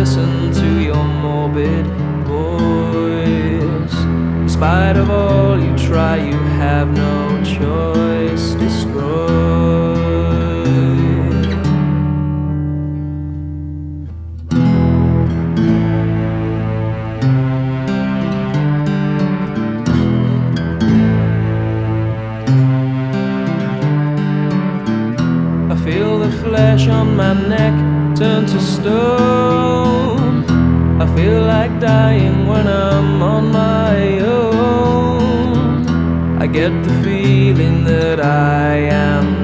listen to your morbid voice. In spite of all you try, you have no choice. Destroy. I feel the flesh on my neck turn to stone. I feel like dying when I'm on my own. I get the feeling that I am